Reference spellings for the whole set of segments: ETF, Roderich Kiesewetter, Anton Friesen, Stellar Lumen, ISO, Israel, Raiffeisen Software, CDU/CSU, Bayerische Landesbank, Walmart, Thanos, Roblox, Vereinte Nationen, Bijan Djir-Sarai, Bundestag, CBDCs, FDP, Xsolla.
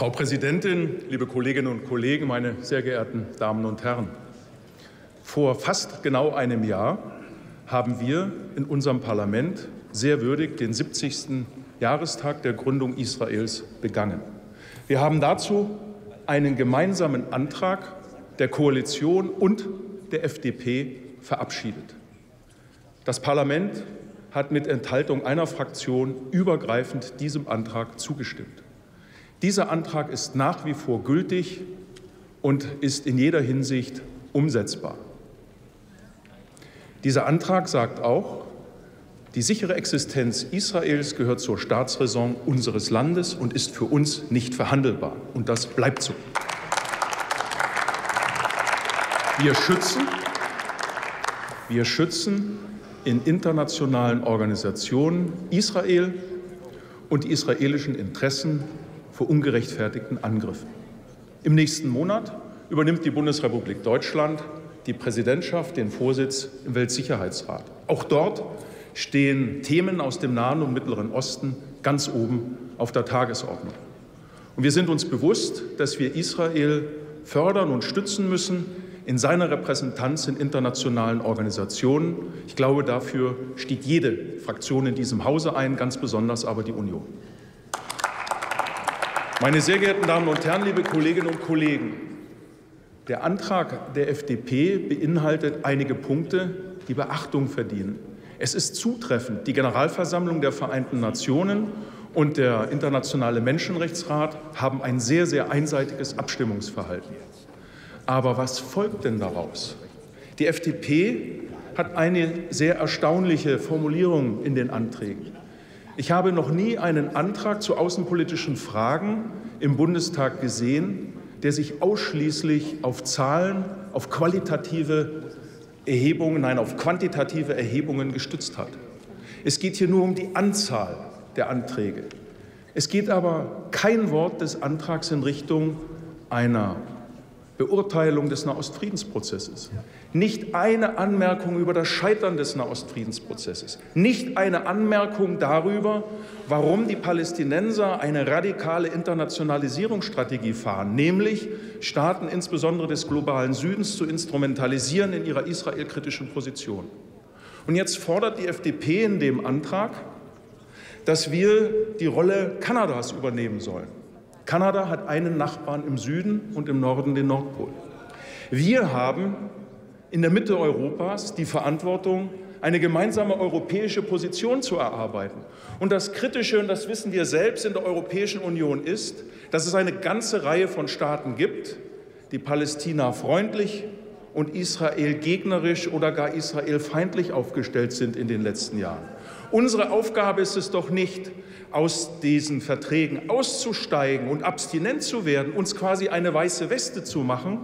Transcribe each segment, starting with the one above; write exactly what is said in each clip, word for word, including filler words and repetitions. Frau Präsidentin, liebe Kolleginnen und Kollegen, meine sehr geehrten Damen und Herren! Vor fast genau einem Jahr haben wir in unserem Parlament sehr würdig den siebzigsten Jahrestag der Gründung Israels begangen. Wir haben dazu einen gemeinsamen Antrag der Koalition und der F D P verabschiedet. Das Parlament hat mit Enthaltung einer Fraktion übergreifend diesem Antrag zugestimmt. Dieser Antrag ist nach wie vor gültig und ist in jeder Hinsicht umsetzbar. Dieser Antrag sagt auch, die sichere Existenz Israels gehört zur Staatsräson unseres Landes und ist für uns nicht verhandelbar. Und das bleibt so. Wir schützen, wir schützen in internationalen Organisationen Israel und die israelischen Interessen vor ungerechtfertigten Angriffen. Im nächsten Monat übernimmt die Bundesrepublik Deutschland die Präsidentschaft, den Vorsitz im Weltsicherheitsrat. Auch dort stehen Themen aus dem Nahen und Mittleren Osten ganz oben auf der Tagesordnung. Und wir sind uns bewusst, dass wir Israel fördern und stützen müssen in seiner Repräsentanz in internationalen Organisationen. Ich glaube, dafür steht jede Fraktion in diesem Hause ein, ganz besonders aber die Union. Meine sehr geehrten Damen und Herren, liebe Kolleginnen und Kollegen, der Antrag der F D P beinhaltet einige Punkte, die Beachtung verdienen. Es ist zutreffend, die Generalversammlung der Vereinten Nationen und der Internationale Menschenrechtsrat haben ein sehr, sehr einseitiges Abstimmungsverhalten. Aber was folgt denn daraus? Die F D P hat eine sehr erstaunliche Formulierung in den Anträgen. Ich habe noch nie einen Antrag zu außenpolitischen Fragen im Bundestag gesehen, der sich ausschließlich auf Zahlen, auf qualitative Erhebungen, nein, auf quantitative Erhebungen gestützt hat. Es geht hier nur um die Anzahl der Anträge. Es geht aber kein Wort des Antrags in Richtung einer Beurteilung des Nahostfriedensprozesses. Nicht eine Anmerkung über das Scheitern des Nahostfriedensprozesses. Nicht eine Anmerkung darüber, warum die Palästinenser eine radikale Internationalisierungsstrategie fahren, nämlich Staaten insbesondere des globalen Südens zu instrumentalisieren in ihrer israelkritischen Position. Und jetzt fordert die F D P in dem Antrag, dass wir die Rolle Kanadas übernehmen sollen. Kanada hat einen Nachbarn im Süden und im Norden den Nordpol. Wir haben in der Mitte Europas die Verantwortung, eine gemeinsame europäische Position zu erarbeiten. Und das Kritische, und das wissen wir selbst in der Europäischen Union, ist, dass es eine ganze Reihe von Staaten gibt, die Palästina freundlich und Israel gegnerisch oder gar Israel feindlich aufgestellt sind in den letzten Jahren. Unsere Aufgabe ist es doch nicht, aus diesen Verträgen auszusteigen und abstinent zu werden, uns quasi eine weiße Weste zu machen,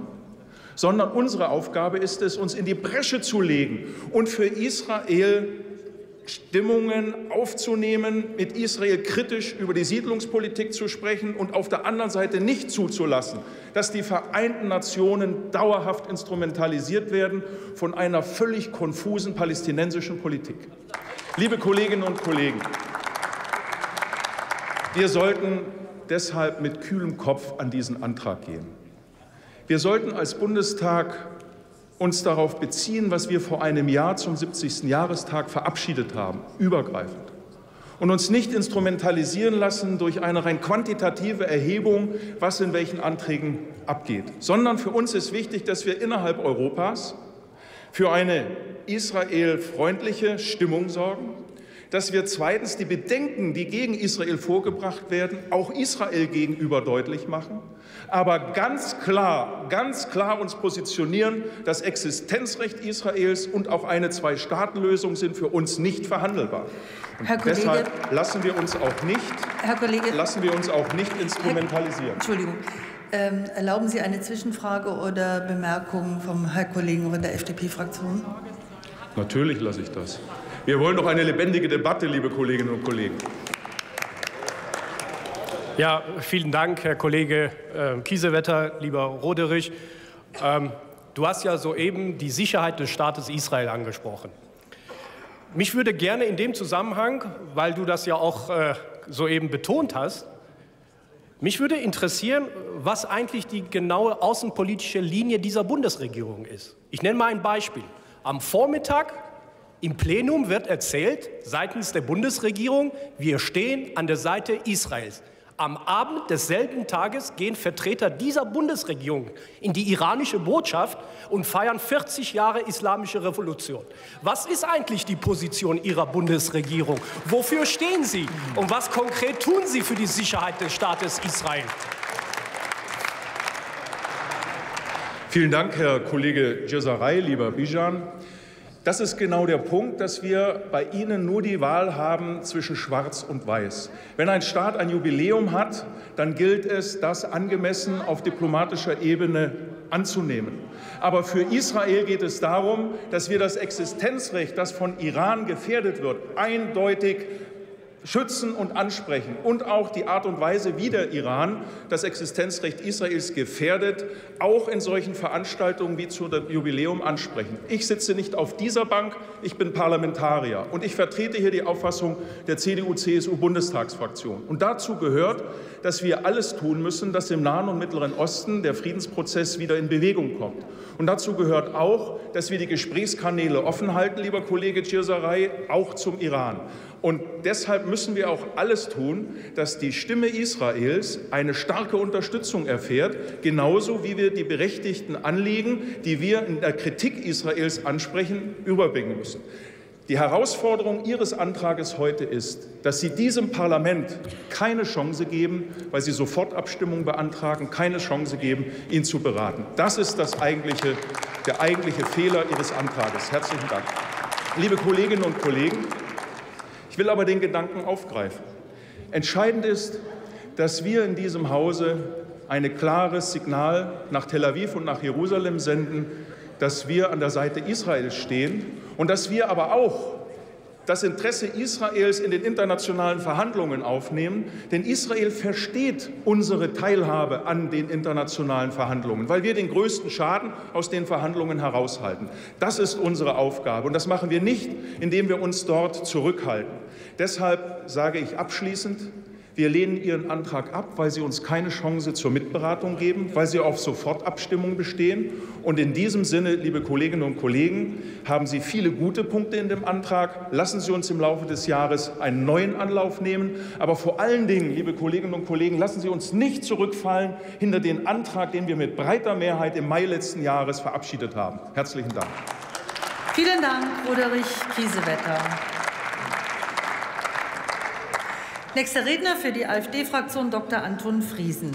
sondern unsere Aufgabe ist es, uns in die Bresche zu legen und für Israel Stimmungen aufzunehmen, mit Israel kritisch über die Siedlungspolitik zu sprechen und auf der anderen Seite nicht zuzulassen, dass die Vereinten Nationen dauerhaft instrumentalisiert werden von einer völlig konfusen palästinensischen Politik. Liebe Kolleginnen und Kollegen, wir sollten deshalb mit kühlem Kopf an diesen Antrag gehen. Wir sollten als Bundestag uns darauf beziehen, was wir vor einem Jahr zum siebzigsten Jahrestag verabschiedet haben, übergreifend, und uns nicht instrumentalisieren lassen durch eine rein quantitative Erhebung, was in welchen Anträgen abgeht, sondern für uns ist wichtig, dass wir innerhalb Europas für eine israelfreundliche Stimmung sorgen, dass wir zweitens die Bedenken, die gegen Israel vorgebracht werden, auch Israel gegenüber deutlich machen, aber ganz klar, ganz klar uns positionieren, das Existenzrecht Israels und auch eine Zwei-Staaten-Lösung sind für uns nicht verhandelbar. Und Herr Kollege, deshalb lassen wir uns auch nicht, Herr Kollege, lassen wir uns auch nicht instrumentalisieren. Herr, Entschuldigung. Ähm, erlauben Sie eine Zwischenfrage oder Bemerkung vom Herrn Kollegen von der F D P-Fraktion? Natürlich lasse ich das. Wir wollen doch eine lebendige Debatte, liebe Kolleginnen und Kollegen. Ja, vielen Dank, Herr Kollege äh, Kiesewetter, lieber Roderich. Ähm, du hast ja soeben die Sicherheit des Staates Israel angesprochen. Mich würde gerne in dem Zusammenhang, weil du das ja auch äh, soeben betont hast, Mich würde interessieren, was eigentlich die genaue außenpolitische Linie dieser Bundesregierung ist. Ich nenne mal ein Beispiel. Am Vormittag im Plenum wird erzählt, seitens der Bundesregierung, wir stehen an der Seite Israels. Am Abend desselben Tages gehen Vertreter dieser Bundesregierung in die iranische Botschaft und feiern vierzig Jahre islamische Revolution. Was ist eigentlich die Position Ihrer Bundesregierung? Wofür stehen Sie? Und was konkret tun Sie für die Sicherheit des Staates Israel? Vielen Dank, Herr Kollege Djir-Sarai, lieber Bijan. Das ist genau der Punkt, dass wir bei Ihnen nur die Wahl haben zwischen Schwarz und Weiß. Wenn ein Staat ein Jubiläum hat, dann gilt es, das angemessen auf diplomatischer Ebene anzunehmen. Aber für Israel geht es darum, dass wir das Existenzrecht, das von Iran gefährdet wird, eindeutig schützen und ansprechen und auch die Art und Weise, wie der Iran das Existenzrecht Israels gefährdet, auch in solchen Veranstaltungen wie zu dem Jubiläum ansprechen. Ich sitze nicht auf dieser Bank, ich bin Parlamentarier und ich vertrete hier die Auffassung der C D U C S U Bundestagsfraktion. Und dazu gehört, dass wir alles tun müssen, dass im Nahen und Mittleren Osten der Friedensprozess wieder in Bewegung kommt. Und dazu gehört auch, dass wir die Gesprächskanäle offen halten, lieber Kollege Djir-Sarai, auch zum Iran. Und deshalb müssen wir auch alles tun, dass die Stimme Israels eine starke Unterstützung erfährt, genauso wie wir die berechtigten Anliegen, die wir in der Kritik Israels ansprechen, überbringen müssen. Die Herausforderung Ihres Antrages heute ist, dass Sie diesem Parlament keine Chance geben, weil Sie Sofortabstimmung beantragen, keine Chance geben, ihn zu beraten. Das ist das eigentliche, der eigentliche Fehler Ihres Antrages. Herzlichen Dank. Liebe Kolleginnen und Kollegen, ich will aber den Gedanken aufgreifen. Entscheidend ist, dass wir in diesem Hause ein klares Signal nach Tel Aviv und nach Jerusalem senden, dass wir an der Seite Israels stehen und dass wir aber auch das Interesse Israels in den internationalen Verhandlungen aufnehmen. Denn Israel versteht unsere Teilhabe an den internationalen Verhandlungen, weil wir den größten Schaden aus den Verhandlungen heraushalten. Das ist unsere Aufgabe und das machen wir nicht, indem wir uns dort zurückhalten. Deshalb sage ich abschließend, wir lehnen Ihren Antrag ab, weil Sie uns keine Chance zur Mitberatung geben, weil Sie auf Sofortabstimmung bestehen. Und in diesem Sinne, liebe Kolleginnen und Kollegen, haben Sie viele gute Punkte in dem Antrag. Lassen Sie uns im Laufe des Jahres einen neuen Anlauf nehmen. Aber vor allen Dingen, liebe Kolleginnen und Kollegen, lassen Sie uns nicht zurückfallen hinter den Antrag, den wir mit breiter Mehrheit im Mai letzten Jahres verabschiedet haben. Herzlichen Dank. Vielen Dank, Roderich Kiesewetter. Nächster Redner für die AfD-Fraktion, Doktor Anton Friesen.